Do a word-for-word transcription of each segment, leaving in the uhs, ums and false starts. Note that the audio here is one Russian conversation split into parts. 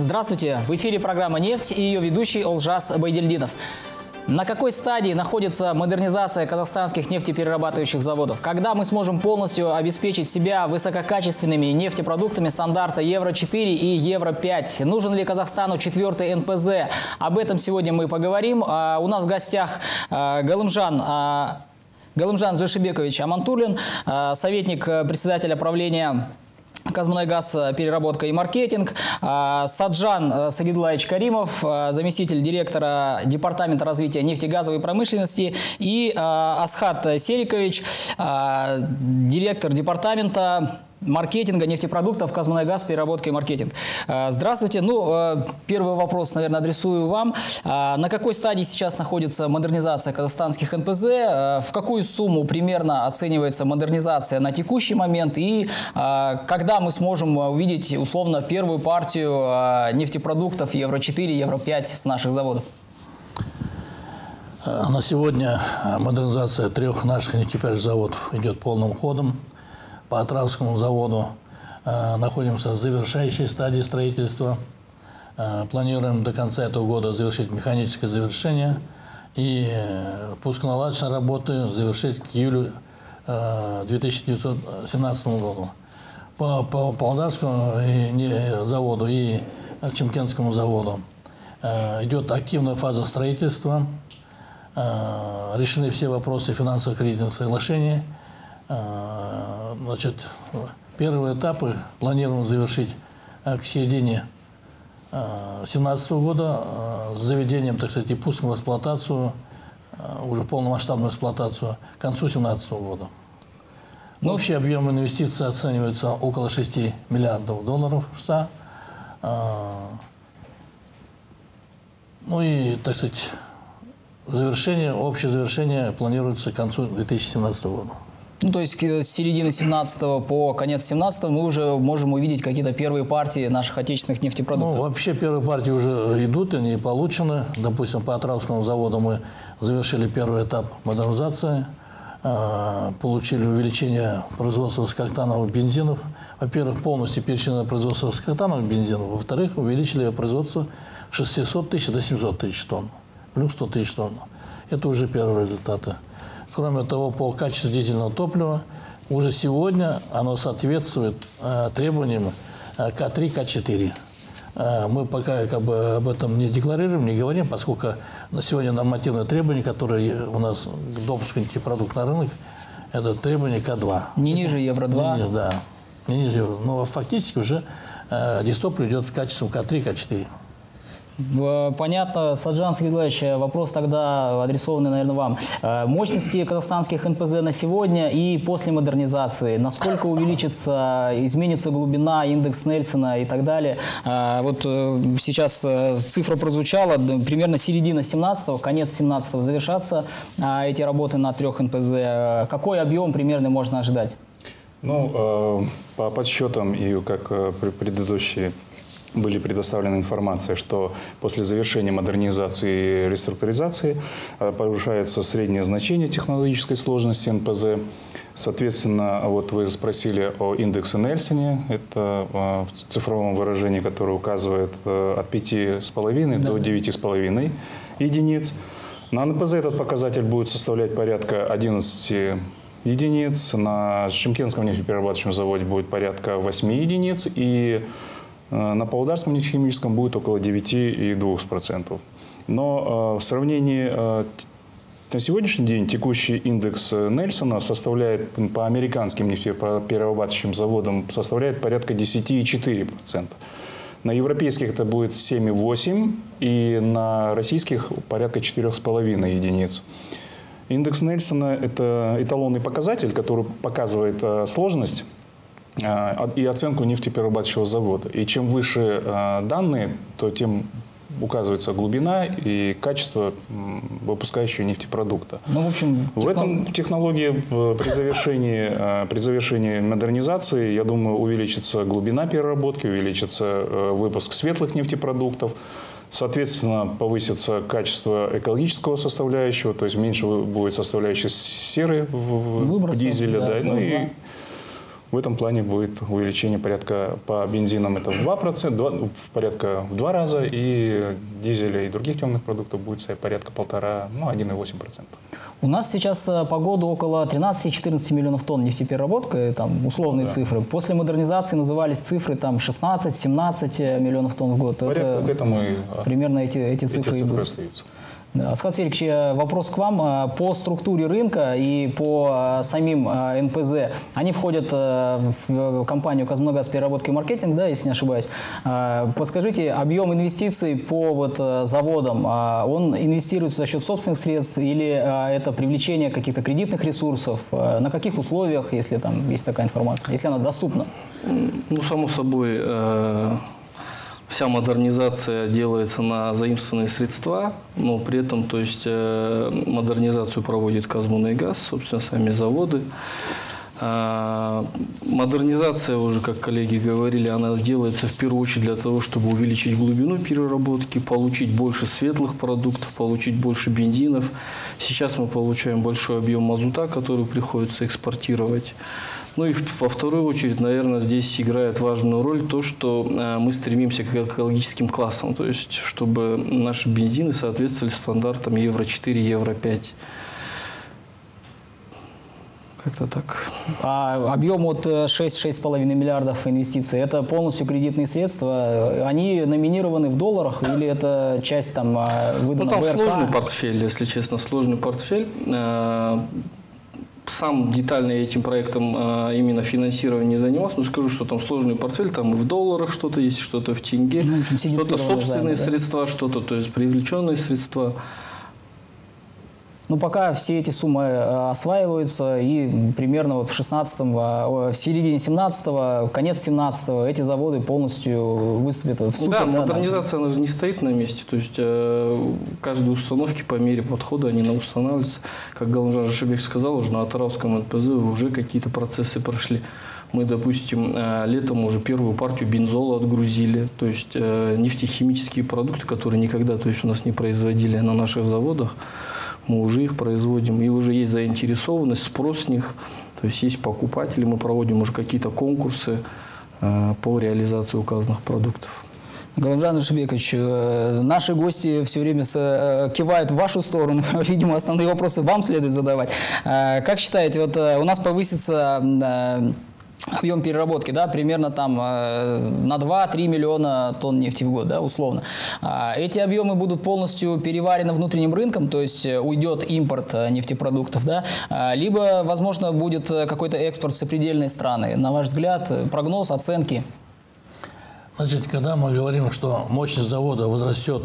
Здравствуйте! В эфире программа «Нефть» и ее ведущий Олжас Байдильдинов. На какой стадии находится модернизация казахстанских нефтеперерабатывающих заводов? Когда мы сможем полностью обеспечить себя высококачественными нефтепродуктами стандарта Евро четыре и Евро пять? Нужен ли Казахстану четвертый эн пэ зэ? Об этом сегодня мы поговорим. У нас в гостях Галимжан, Галимжан Жешибекович Амантулин, советник председателя правления «Казмунайгаз», переработка и маркетинг, Сатжан Сагидлаевич Каримов, заместитель директора департамента развития нефтегазовой промышленности, и Асхат Серикович, директор департамента маркетинга нефтепродуктов «Казмунайгаз», переработка и маркетинг. Здравствуйте. Ну, первый вопрос, наверное, адресую вам. На какой стадии сейчас находится модернизация казахстанских эн пэ зэ? В какую сумму примерно оценивается модернизация на текущий момент? И когда мы сможем увидеть, условно, первую партию нефтепродуктов Евро четыре, Евро пять с наших заводов? На сегодня модернизация трех наших нефтеперерабатывающих заводов идет полным ходом. По Атыраускому заводу э, находимся в завершающей стадии строительства. Э, планируем до конца этого года завершить механическое завершение и э, пусконаладочные работы завершить к июлю э, две тысячи семнадцатому году. По, по Павлодарскому и, не, заводу и Шымкентскому заводу э, идет активная фаза строительства. Э, решены все вопросы финансовых кредитных соглашений. Значит, первые этапы планируем завершить к середине две тысячи семнадцатого года с заведением, так сказать, и пуском в эксплуатацию, уже полномасштабную эксплуатацию к концу две тысячи семнадцатого года. Ну, общий объем инвестиций оценивается около шести миллиардов долларов США. Ну и, так сказать, завершение, общее завершение планируется к концу две тысячи семнадцатого года. Ну, то есть с середины семнадцатого по конец семнадцатого мы уже можем увидеть какие-то первые партии наших отечественных нефтепродуктов. Ну, вообще первые партии уже идут, они получены. Допустим, по Атыраускому заводу мы завершили первый этап модернизации, получили увеличение производства высокооктановых бензинов. Во-первых, полностью перечислено производство высокооктановых бензинов. Во-вторых, увеличили производство с шестисот тысяч до семисот тысяч тонн, плюс сто тысяч тонн. Это уже первые результаты. Кроме того, по качеству дизельного топлива уже сегодня оно соответствует э, требованиям э, ка три, ка четыре. Э, мы пока как бы, об этом не декларируем, не говорим, поскольку на сегодня нормативные требования, которые у нас к допуску нефтепродуктов на рынок, это требование ка два. Не ниже евро два? Не, да, не ниже евро. Но фактически уже э, дистопливо идет в качестве ка три, ка четыре. Понятно. Саджан Сагидлаевич, вопрос тогда адресованный, наверное, вам. Мощности казахстанских эн пэ зэ на сегодня и после модернизации. Насколько увеличится, изменится глубина, индекс Нельсона и так далее? Вот сейчас цифра прозвучала, примерно середина семнадцатого, конец семнадцатого завершатся эти работы на трех эн пэ зэ. Какой объем примерно можно ожидать? Ну, по подсчетам, и как предыдущие были предоставлены информация, что после завершения модернизации и реструктуризации повышается среднее значение технологической сложности эн пэ зэ. Соответственно, вот вы спросили о индексе Нельсона, это в цифровом выражении, которое указывает от пяти с половиной да. до девяти с половиной единиц. На эн пэ зэ этот показатель будет составлять порядка одиннадцати единиц, на Шымкентском нефтеперерабатывающем заводе будет порядка восьми единиц, и на Павлодарском нефтехимическом будет около девяти и двух процентов. Но в сравнении на сегодняшний день текущий индекс Нельсона составляет по американским нефтеперерабатывающим заводам составляет порядка десяти и четырёх процентов. На европейских это будет семь и восемь процента, и на российских порядка четырёх с половиной единиц. Индекс Нельсона – это эталонный показатель, который показывает сложность и оценку нефтеперерабатывающего завода. И чем выше данные, то тем указывается глубина и качество выпускающего нефтепродукта. Ну, в общем, технолог... в этом технологии при завершении, при завершении модернизации, я думаю, увеличится глубина переработки, увеличится выпуск светлых нефтепродуктов. Соответственно, повысится качество экологического составляющего, то есть меньше будет составляющей серы в дизеле. Да, да, ну, и В этом плане будет увеличение порядка по бензинам это в два процента, в порядка в два раза, и дизеля и других темных продуктов будет стоять порядка полтора, ну, одна целая восемь десятых процента. У нас сейчас по году около тринадцати-четырнадцати миллионов тонн нефтепереработка, там условные да. цифры. После модернизации назывались цифры там шестнадцать-семнадцать миллионов тонн в год. Порядка это к этому и примерно эти, эти, эти цифры, цифры остаются. Асхат Серикович, вопрос к вам. По структуре рынка и по самим эн пэ зэ, они входят в компанию «Казмунайгаз переработки и маркетинг», да, если не ошибаюсь. Подскажите, объем инвестиций по вот заводам, он инвестируется за счет собственных средств или это привлечение каких-то кредитных ресурсов? На каких условиях, если там есть такая информация, если она доступна? Ну, само собой, э вся модернизация делается на заимствованные средства, но при этом, то есть, модернизацию проводит «Казмунайгаз», собственно, сами заводы. Модернизация, уже как коллеги говорили, она делается в первую очередь для того, чтобы увеличить глубину переработки, получить больше светлых продуктов, получить больше бензинов. Сейчас мы получаем большой объем мазута, который приходится экспортировать. Ну и во вторую очередь, наверное, здесь играет важную роль то, что мы стремимся к экологическим классам, то есть чтобы наши бензины соответствовали стандартам евро четыре, евро пять. Как-то так. А объем от шести-шести с половиной миллиардов инвестиций, это полностью кредитные средства? Они номинированы в долларах или это часть там выдана? Ну там ВРК? Сложный портфель, если честно, сложный портфель. Сам детально этим проектом именно финансирование не занимался, но скажу, что там сложный портфель, там и в долларах что-то есть, что-то в тенге, ну, что-то собственные займы, средства, да? что-то, то есть привлеченные средства. Ну, пока все эти суммы осваиваются, и примерно вот в шестнадцатом, в середине семнадцатого, конец семнадцатого эти заводы полностью выступят в суток. Да, модернизация, да, она же не стоит на месте, то есть э, каждой установки по мере подхода они устанавливаются. Как Галимжан Жашибек сказал, уже на Атырауском эн пэ зэ уже какие-то процессы прошли. Мы, допустим, летом уже первую партию бензола отгрузили, то есть нефтехимические продукты, которые никогда, то есть, у нас не производили на наших заводах, мы уже их производим, и уже есть заинтересованность, спрос с них, то есть есть покупатели, мы проводим уже какие-то конкурсы по реализации указанных продуктов. Галимжан Жашибекович, наши гости все время кивают в вашу сторону. Видимо, основные вопросы вам следует задавать. Как считаете, вот у нас повысится объем переработки, да, примерно там на два-три миллиона тонн нефти в год, да, условно. Эти объемы будут полностью переварены внутренним рынком, то есть уйдет импорт нефтепродуктов, да, либо, возможно, будет какой-то экспорт в сопредельные страны. На ваш взгляд, прогноз, оценки? Значит, когда мы говорим, что мощность завода возрастет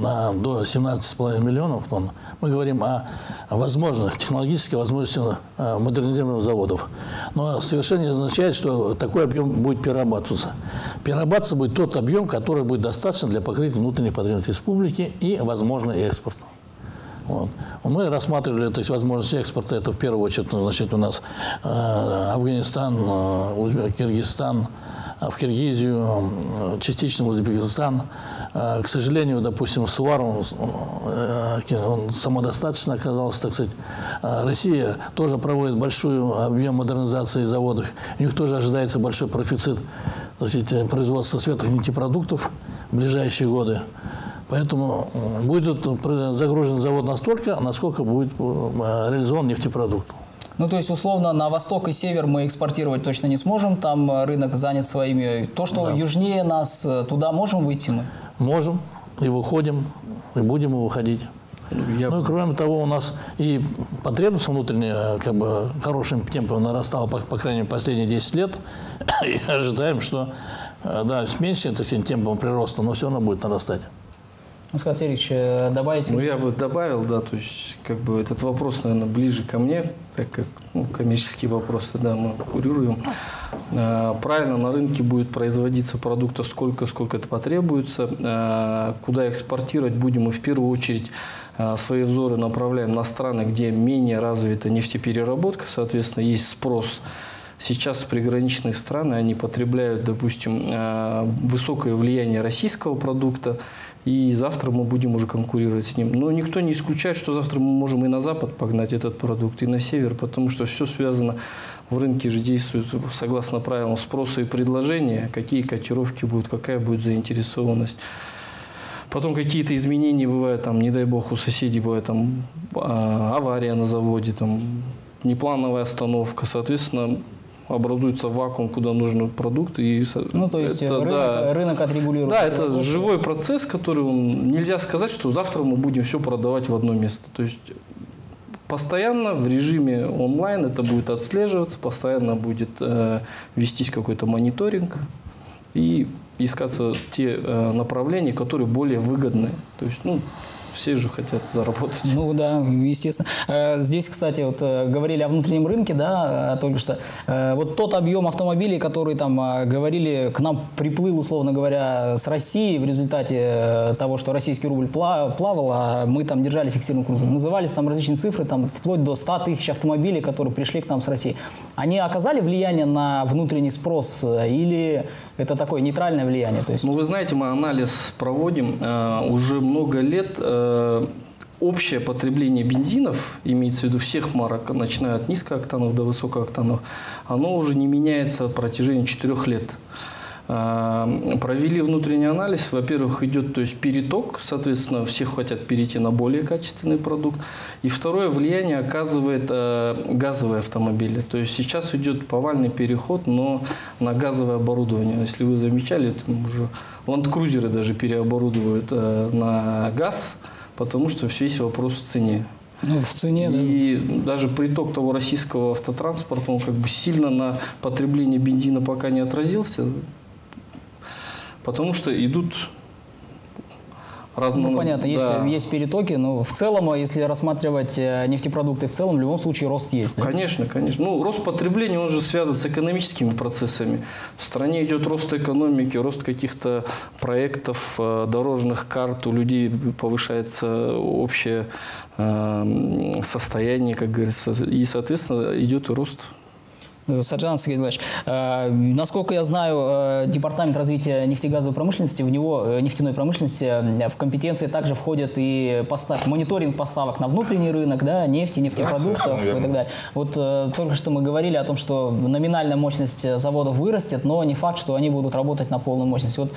на, до семнадцати с половиной миллионов тонн, мы говорим о возможных, технологически возможности модернизированных заводов. Но совершенно не означает, что такой объем будет перерабатываться. Перерабатываться будет тот объем, который будет достаточно для покрытия внутренних потребностей республики и возможный экспорт. Вот. Мы рассматривали, то есть, возможность экспорта, это в первую очередь, значит, у нас э, Афганистан, э, Киргизстан, в Киргизию, частично в Узбекистан. К сожалению, допустим, СУАР, он, он самодостаточно оказался, так сказать. Россия тоже проводит большой объем модернизации заводов. У них тоже ожидается большой профицит, то есть, производства светлых нефтепродуктов в ближайшие годы. Поэтому будет загружен завод настолько, насколько будет реализован нефтепродукт. Ну, то есть, условно, на восток и север мы экспортировать точно не сможем, там рынок занят своими. То, что да. южнее нас, туда можем выйти мы? Можем, и выходим, и будем выходить. Я... Ну, и, кроме того, у нас и потребность внутренняя, как бы, хорошим темпом нарастала, по, по крайней мере, последние десять лет. И ожидаем, что, да, с меньшим темпом прироста, но все равно будет нарастать. Асхат Серикович, добавите? Ну, я бы добавил, да, то есть, как бы, этот вопрос, наверное, ближе ко мне, так как, ну, коммерческие вопросы, да, мы курируем. А, правильно, на рынке будет производиться продукта сколько, сколько это потребуется. А, куда экспортировать будем, мы в первую очередь а, свои взоры направляем на страны, где менее развита нефтепереработка, соответственно, есть спрос. Сейчас приграничные страны, они потребляют, допустим, а, высокое влияние российского продукта, и завтра мы будем уже конкурировать с ним. Но никто не исключает, что завтра мы можем и на запад погнать этот продукт, и на север, потому что все связано в рынке же действует согласно правилам спроса и предложения, какие котировки будут, какая будет заинтересованность. Потом какие-то изменения бывают, там, не дай бог, у соседей бывает там, авария на заводе, там, неплановая остановка, соответственно, образуется вакуум, куда нужен продукт. И ну, то есть это, рынок, да, рынок отрегулируется. Да, это работает. Живой процесс, который он, нельзя сказать, что завтра мы будем все продавать в одно место. То есть постоянно в режиме онлайн это будет отслеживаться, постоянно будет э, вестись какой-то мониторинг и искаться те э, направления, которые более выгодны. То есть, ну, все же хотят заработать. Ну да, естественно. Здесь, кстати, вот говорили о внутреннем рынке, да, только что. Вот тот объем автомобилей, который там говорили, к нам приплыл, условно говоря, с России в результате того, что российский рубль плавал, а мы там держали фиксированный курс. Назывались там различные цифры, там вплоть до ста тысяч автомобилей, которые пришли к нам с России. Они оказали влияние на внутренний спрос или это такое нейтральное влияние? То есть... Ну вы знаете, мы анализ проводим уже много лет. Общее потребление бензинов, имеется в виду всех марок, начиная от низкооктанов до высокооктанов, оно уже не меняется в протяжении четырёх лет. Провели внутренний анализ. Во-первых, идет, то есть, переток, соответственно, все хотят перейти на более качественный продукт. И второе влияние оказывает газовые автомобили. То есть сейчас идет повальный переход, но на газовое оборудование. Если вы замечали, уже ландкрузеры даже переоборудовывают на газ. Потому что весь вопрос в цене. Ну, в цене, и да. Даже приток того российского автотранспорта, он как бы сильно на потребление бензина пока не отразился, потому что идут... Разно... Ну, понятно, да. есть, есть перетоки, но в целом, если рассматривать нефтепродукты в целом, в любом случае рост есть. Да? Конечно, конечно. Ну, рост потребления, он же связан с экономическими процессами. В стране идет рост экономики, рост каких-то проектов, дорожных карт, у людей повышается общее состояние, как говорится, и, соответственно, идет и рост. Сатжан Сагидлаевич, насколько я знаю, департамент развития нефтегазовой промышленности, в него, нефтяной промышленности, в компетенции также входит и постав, мониторинг поставок на внутренний рынок, да, нефти, нефтепродуктов да, и так далее. Вот только что мы говорили о том, что номинальная мощность заводов вырастет, но не факт, что они будут работать на полную мощность. Вот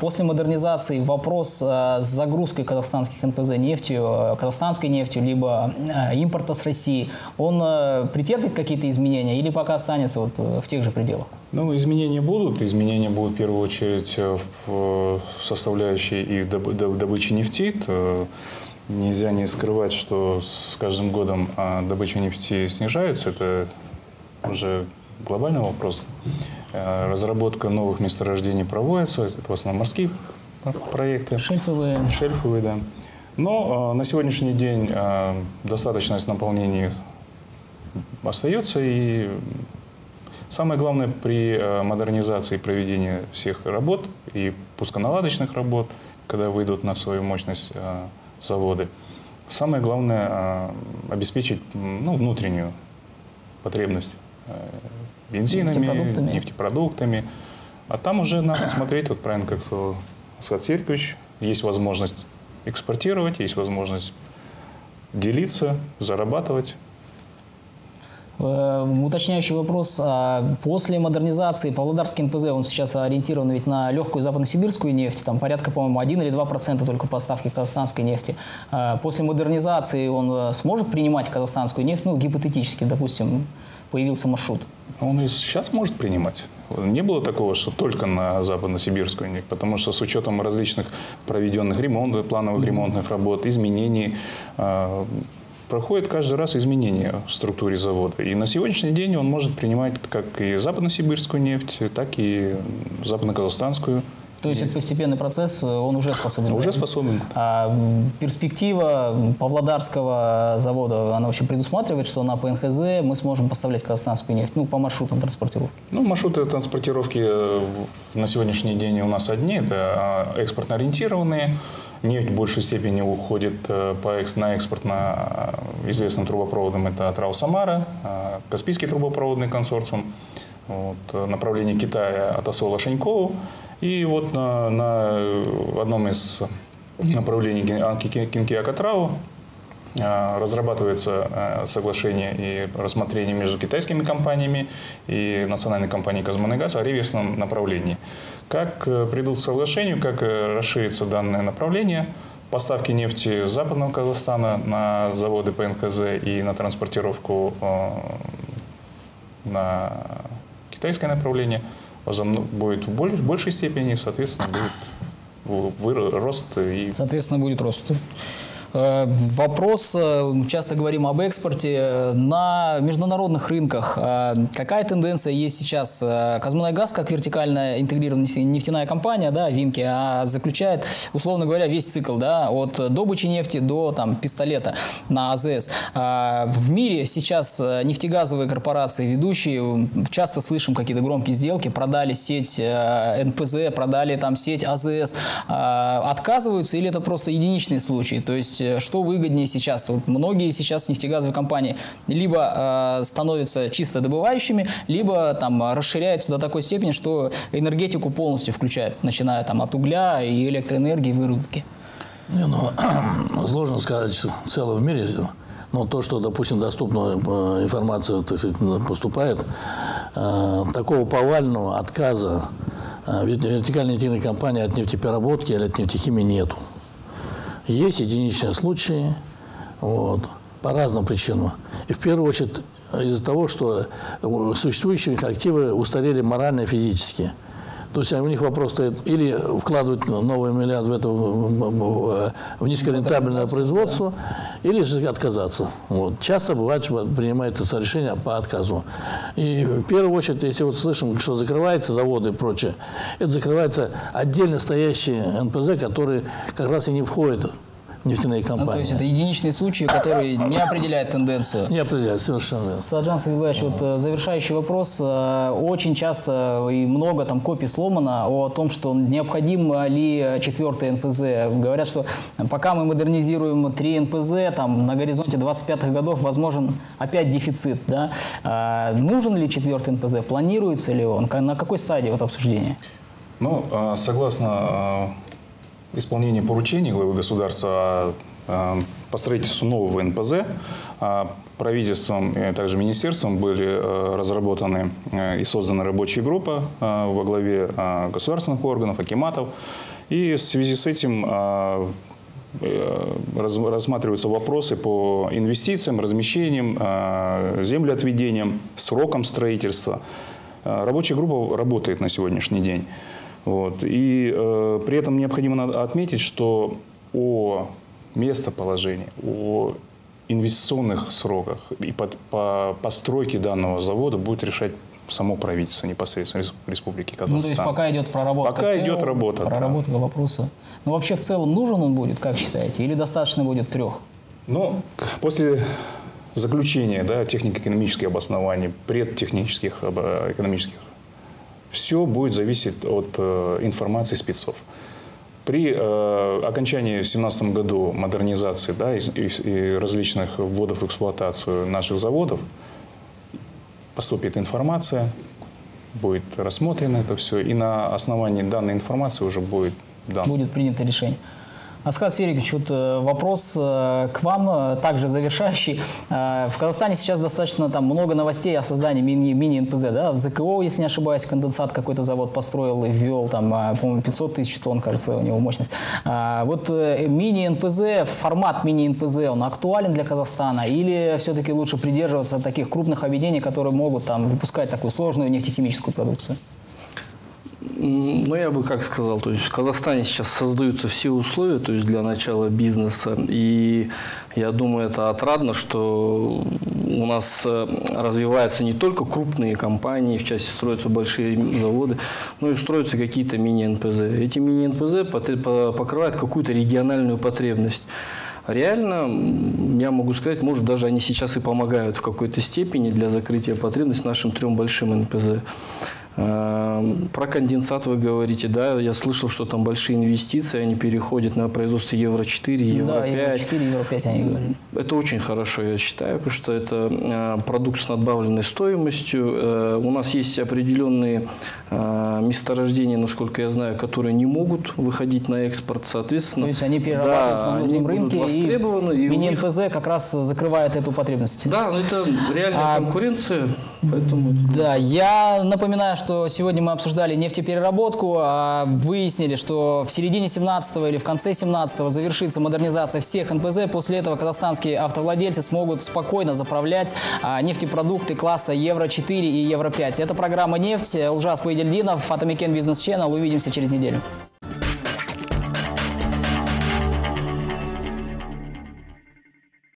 после модернизации вопрос с загрузкой казахстанских эн пэ зэ нефтью, казахстанской нефтью, либо импорта с России, он претерпит какие-то изменения или пока останется вот в тех же пределах? Ну, изменения будут. Изменения будут в первую очередь в составляющей и добычи нефти. Нельзя не скрывать, что с каждым годом добыча нефти снижается. Это уже глобальный вопрос. Разработка новых месторождений проводится. Это в основном морские проекты. Шельфовые. Шельфовые, да. Но на сегодняшний день достаточность наполнения остается, и самое главное при модернизации проведения всех работ и пусконаладочных работ, когда выйдут на свою мощность заводы, самое главное обеспечить ну, внутреннюю потребность бензинами, нефтепродуктами. нефтепродуктами. А там уже надо смотреть, вот правильно как сказал Асхат Серикович, есть возможность экспортировать, есть возможность делиться, зарабатывать. Уточняющий вопрос. После модернизации Павлодарский эн пэ зэ, он сейчас ориентирован ведь на легкую западносибирскую нефть, там порядка, по-моему, один или два процента только поставки казахстанской нефти. После модернизации он сможет принимать казахстанскую нефть? Ну, гипотетически, допустим, появился маршрут. Он и сейчас может принимать. Не было такого, что только на западносибирскую нефть, потому что с учетом различных проведенных ремонтов, плановых ремонтных работ, изменений, проходит каждый раз изменения в структуре завода. И на сегодняшний день он может принимать как и западносибирскую нефть, так и западно-казахстанскую. То есть это постепенный процесс, он уже способен? Уже способен. А перспектива Павлодарского завода, она вообще предусматривает, что на ПНХЗ мы сможем поставлять казахстанскую нефть ну, по маршрутам транспортировки? Ну, маршруты транспортировки на сегодняшний день у нас одни. Это экспортно-ориентированные. Нефть в большей степени уходит по экс, на экспорт на известным трубопроводам. Это Атрау-Самара, Каспийский трубопроводный консорциум, вот, направление Китая Атасу-Алашанькоу. И вот на, на одном из направлений Кенкияк-Атырау Разрабатывается соглашение и рассмотрение между китайскими компаниями и национальной компанией «Казмунайгаз» о реверсном направлении. Как придут к соглашению, как расширится данное направление поставки нефти с западного Казахстана на заводы по эн ка зэ и на транспортировку на китайское направление, будет в большей степени, соответственно, будет рост. И... Соответственно, будет рост. Вопрос, часто говорим об экспорте, на международных рынках. Какая тенденция есть сейчас? Казмунайгаз, как вертикально интегрированная нефтяная компания, да, Винки, заключает, условно говоря, весь цикл, да, от добычи нефти до там, пистолета на а зэ эс. В мире сейчас нефтегазовые корпорации ведущие, часто слышим какие-то громкие сделки, продали сеть эн пэ зэ, продали там сеть а зэ эс. Отказываются или это просто единичные случаи? То есть что выгоднее сейчас? Вот многие сейчас нефтегазовые компании либо э, становятся чисто добывающими, либо там, расширяются до такой степени, что энергетику полностью включают, начиная там, от угля и электроэнергии, вырубки. Не, ну, сложно сказать в целом в мире, но то, что, допустим, доступная информация, так сказать, поступает, э, такого повального отказа э, вертикальной нефтяной компании от нефтепереработки или от нефтехимии нету. Есть единичные случаи, вот, по разным причинам. И в первую очередь из-за того, что существующие активы устарели морально и физически. То есть у них вопрос стоит или вкладывать новый миллиард в, это, в, в низкорентабельное производство, да, или же отказаться. Вот. Часто бывает, что принимает это решение по отказу. И в первую очередь, если вот слышим, что закрываются заводы и прочее, это закрываются отдельно стоящие эн пэ зэ, которые как раз и не входят в нефтяные компании. Ну, то есть это единичные случаи, которые не определяют тенденцию. Не определяют, совершенно верно. Сатжан Сагидлаевич, вот завершающий вопрос. Очень часто и много там копий сломано о том, что необходимо ли четвертый эн пэ зэ. Говорят, что пока мы модернизируем три эн пэ зэ, там на горизонте двадцать пятых годов возможен опять дефицит. Да? А нужен ли четвертый эн пэ зэ? Планируется ли он? На какой стадии вот обсуждения? Ну, согласно исполнение поручений главы государства по строительству нового эн пэ зэ правительством и также министерством были разработаны и создана рабочая группа во главе государственных органов, акиматов. И в связи с этим рассматриваются вопросы по инвестициям, размещениям, землеотведениям, срокам строительства. Рабочая группа работает на сегодняшний день. Вот. И э, при этом необходимо отметить, что о местоположении, о инвестиционных сроках и под, по постройке данного завода будет решать само правительство непосредственно Республики Казахстан. Ну, то есть пока идет проработка. Пока идет работа. Проработка да. вопроса. Но вообще в целом нужен он будет, как считаете? Или достаточно будет трех? Ну, после... заключение, да, технико-экономических обоснований, предтехнических экономических. Все будет зависеть от э, информации спецов. При э, окончании в две тысячи семнадцатом году модернизации, да, и, и различных вводов в эксплуатацию наших заводов поступит информация, будет рассмотрено это все, и на основании данной информации уже будет дан. Будет принято решение. Асхат Серикович, вот вопрос к вам, также завершающий. В Казахстане сейчас достаточно там, много новостей о создании мини-эн пэ зэ. Мини да? В зэ ка о, если не ошибаюсь, конденсат какой-то завод построил и ввел, там, по-моему, пятьсот тысяч тонн, кажется, у него мощность. Вот мини-эн пэ зэ, формат мини-эн пэ зэ, он актуален для Казахстана? Или все-таки лучше придерживаться таких крупных объединений, которые могут там, выпускать такую сложную нефтехимическую продукцию? Ну, я бы как сказал, то есть в Казахстане сейчас создаются все условия, то есть для начала бизнеса, и я думаю, это отрадно, что у нас развиваются не только крупные компании, в части строятся большие заводы, но и строятся какие-то мини-эн пэ зэ. Эти мини-эн пэ зэ покрывают какую-то региональную потребность. Реально, я могу сказать, может, даже они сейчас и помогают в какой-то степени для закрытия потребностей нашим трем большим эн пэ зэ. Про конденсат вы говорите, да, я слышал, что там большие инвестиции, они переходят на производство евро четыре, евро пять. Да, евро четыре, евро пять они говорили. Это очень хорошо, я считаю, потому что это продукт с надбавленной стоимостью. У нас есть определенные месторождения, насколько я знаю, которые не могут выходить на экспорт, соответственно. То есть они перерабатываются, да, на внутреннем рынке, востребованы, и, и, и эн пэ зэ них... как раз закрывает эту потребность. Да, но это реальная а, конкуренция. Поэтому... Да, я напоминаю, что сегодня мы обсуждали нефтепереработку, а выяснили, что в середине семнадцатого или в конце семнадцатого завершится модернизация всех эн пэ зэ. После этого казахстанские автовладельцы смогут спокойно заправлять а, нефтепродукты класса Евро четыре и Евро пять. Это программа «Нефть». Олжас Байдильдинов, Atameken Business Channel. Увидимся через неделю.